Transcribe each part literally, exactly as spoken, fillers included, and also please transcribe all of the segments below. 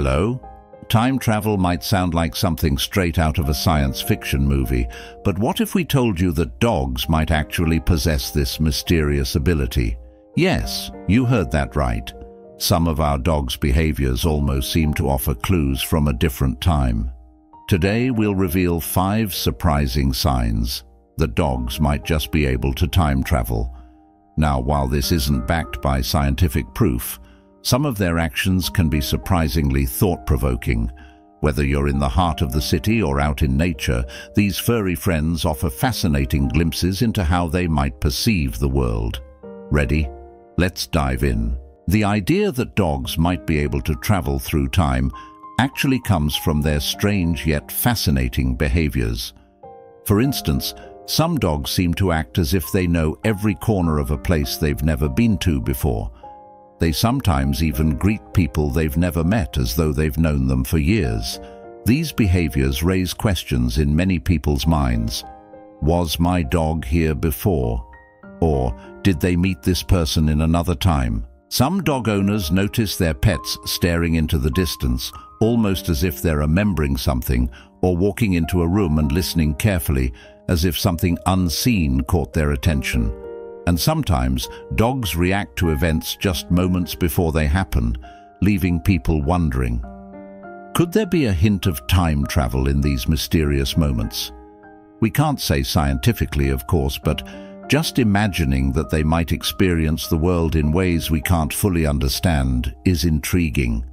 Hello? Time travel might sound like something straight out of a science fiction movie, but what if we told you that dogs might actually possess this mysterious ability? Yes, you heard that right. Some of our dogs' behaviors almost seem to offer clues from a different time. Today we'll reveal five surprising signs that dogs might just be able to time travel. Now, while this isn't backed by scientific proof, some of their actions can be surprisingly thought-provoking. Whether you're in the heart of the city or out in nature, these furry friends offer fascinating glimpses into how they might perceive the world. Ready? Let's dive in. The idea that dogs might be able to travel through time actually comes from their strange yet fascinating behaviors. For instance, some dogs seem to act as if they know every corner of a place they've never been to before. They sometimes even greet people they've never met as though they've known them for years. These behaviors raise questions in many people's minds. Was my dog here before? Or did they meet this person in another time? Some dog owners notice their pets staring into the distance, almost as if they're remembering something, or walking into a room and listening carefully, as if something unseen caught their attention. And sometimes, dogs react to events just moments before they happen, leaving people wondering. Could there be a hint of time travel in these mysterious moments? We can't say scientifically, of course, but just imagining that they might experience the world in ways we can't fully understand is intriguing.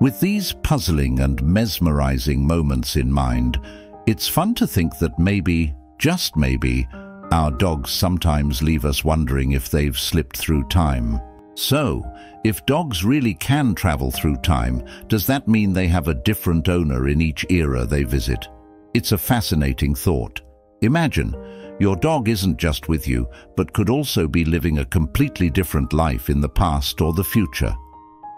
With these puzzling and mesmerizing moments in mind, it's fun to think that maybe, just maybe, our dogs sometimes leave us wondering if they've slipped through time. So, if dogs really can travel through time, does that mean they have a different owner in each era they visit? It's a fascinating thought. Imagine, your dog isn't just with you, but could also be living a completely different life in the past or the future.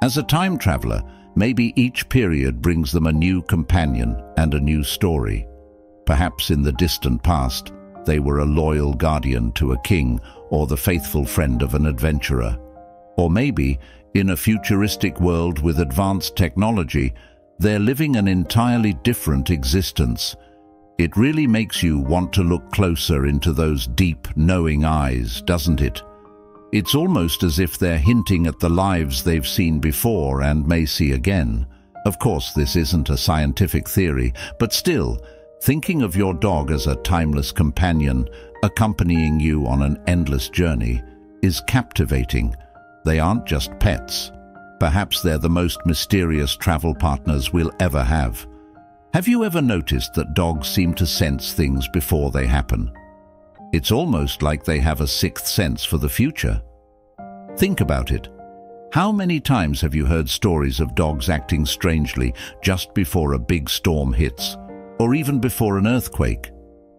As a time traveler, maybe each period brings them a new companion and a new story. Perhaps in the distant past, they were a loyal guardian to a king or the faithful friend of an adventurer. Or maybe, in a futuristic world with advanced technology, they're living an entirely different existence. It really makes you want to look closer into those deep, knowing eyes, doesn't it? It's almost as if they're hinting at the lives they've seen before and may see again. Of course, this isn't a scientific theory, but still, thinking of your dog as a timeless companion, accompanying you on an endless journey, is captivating. They aren't just pets. Perhaps they're the most mysterious travel partners we'll ever have. Have you ever noticed that dogs seem to sense things before they happen? It's almost like they have a sixth sense for the future. Think about it. How many times have you heard stories of dogs acting strangely just before a big storm hits? Or even before an earthquake?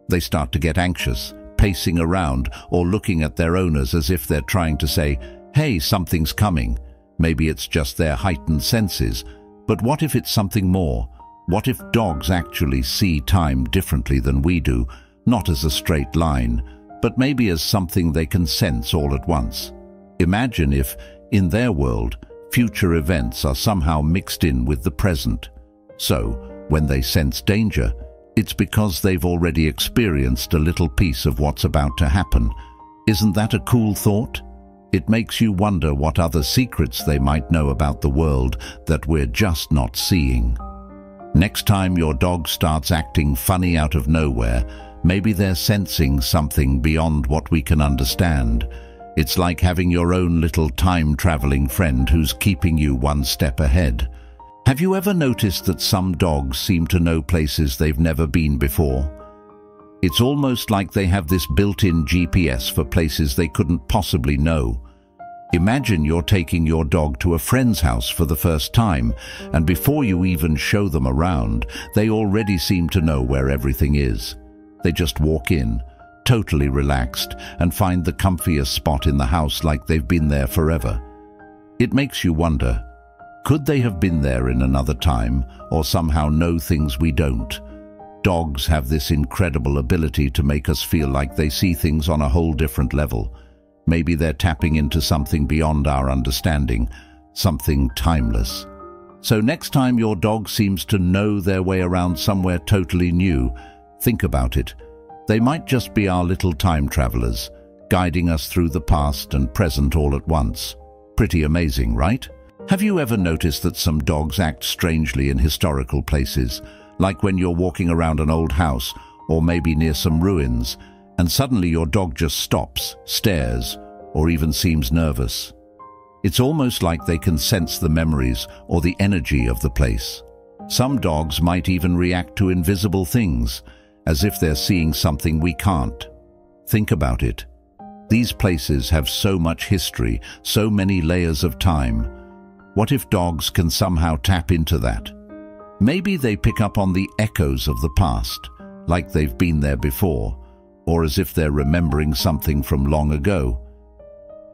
They start to get anxious, pacing around or looking at their owners as if they're trying to say, hey, something's coming. Maybe it's just their heightened senses, but what if it's something more? What if dogs actually see time differently than we do, not as a straight line, but maybe as something they can sense all at once? Imagine if, in their world, future events are somehow mixed in with the present. So, when they sense danger, it's because they've already experienced a little piece of what's about to happen. Isn't that a cool thought? It makes you wonder what other secrets they might know about the world that we're just not seeing. Next time your dog starts acting funny out of nowhere, maybe they're sensing something beyond what we can understand. It's like having your own little time-traveling friend who's keeping you one step ahead. Have you ever noticed that some dogs seem to know places they've never been before? It's almost like they have this built-in G P S for places they couldn't possibly know. Imagine you're taking your dog to a friend's house for the first time, and before you even show them around, they already seem to know where everything is. They just walk in, totally relaxed, and find the comfiest spot in the house like they've been there forever. It makes you wonder, could they have been there in another time, or somehow know things we don't? Dogs have this incredible ability to make us feel like they see things on a whole different level. Maybe they're tapping into something beyond our understanding, something timeless. So next time your dog seems to know their way around somewhere totally new, think about it. They might just be our little time travelers, guiding us through the past and present all at once. Pretty amazing, right? Have you ever noticed that some dogs act strangely in historical places, like when you're walking around an old house or maybe near some ruins, and suddenly your dog just stops, stares, or even seems nervous? It's almost like they can sense the memories or the energy of the place. Some dogs might even react to invisible things, as if they're seeing something we can't. Think about it. These places have so much history, so many layers of time. What if dogs can somehow tap into that? Maybe they pick up on the echoes of the past, like they've been there before, or as if they're remembering something from long ago.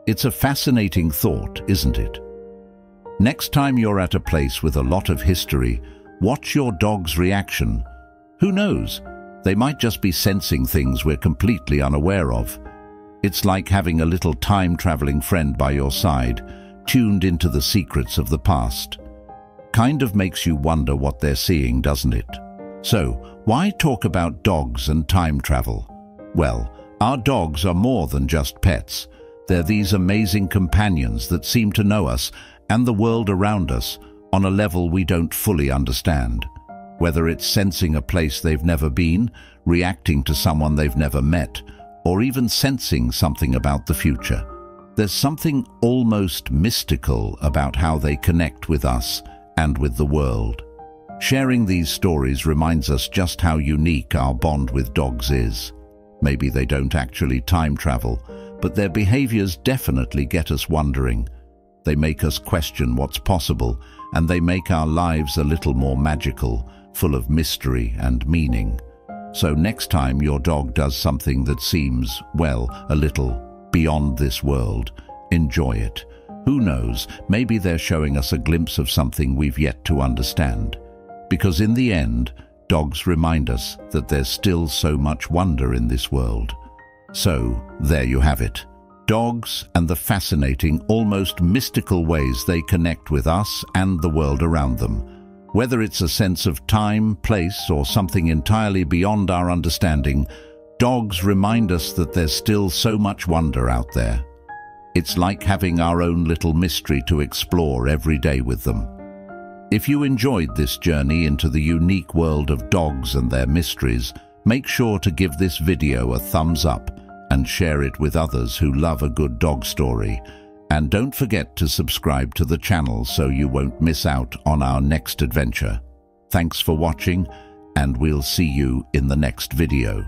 It's a fascinating thought, isn't it? Next time you're at a place with a lot of history, watch your dog's reaction. Who knows? They might just be sensing things we're completely unaware of. It's like having a little time-traveling friend by your side, tuned into the secrets of the past. Kind of makes you wonder what they're seeing, doesn't it? So, why talk about dogs and time travel? Well, our dogs are more than just pets. They're these amazing companions that seem to know us and the world around us on a level we don't fully understand. Whether it's sensing a place they've never been, reacting to someone they've never met, or even sensing something about the future, there's something almost mystical about how they connect with us and with the world. Sharing these stories reminds us just how unique our bond with dogs is. Maybe they don't actually time travel, but their behaviors definitely get us wondering. They make us question what's possible, and they make our lives a little more magical, full of mystery and meaning. So next time your dog does something that seems, well, a little beyond this world, enjoy it. Who knows, maybe they're showing us a glimpse of something we've yet to understand. Because in the end, dogs remind us that there's still so much wonder in this world. So, there you have it. Dogs and the fascinating, almost mystical ways they connect with us and the world around them. Whether it's a sense of time, place, or something entirely beyond our understanding, dogs remind us that there's still so much wonder out there. It's like having our own little mystery to explore every day with them. If you enjoyed this journey into the unique world of dogs and their mysteries, make sure to give this video a thumbs up and share it with others who love a good dog story. And don't forget to subscribe to the channel so you won't miss out on our next adventure. Thanks for watching, and we'll see you in the next video.